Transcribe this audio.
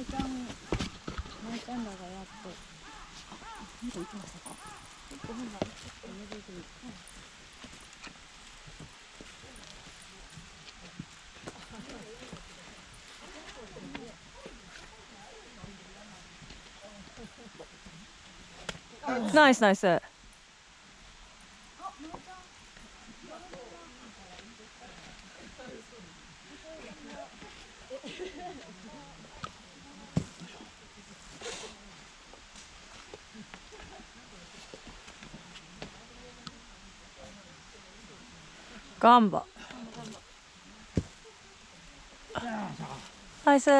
マイちゃん、マイちゃんらがやっと、あ、見ていきましたか。結構本来、ちょっと寝ていて、ナイスナイス。ガンバ。ナイス。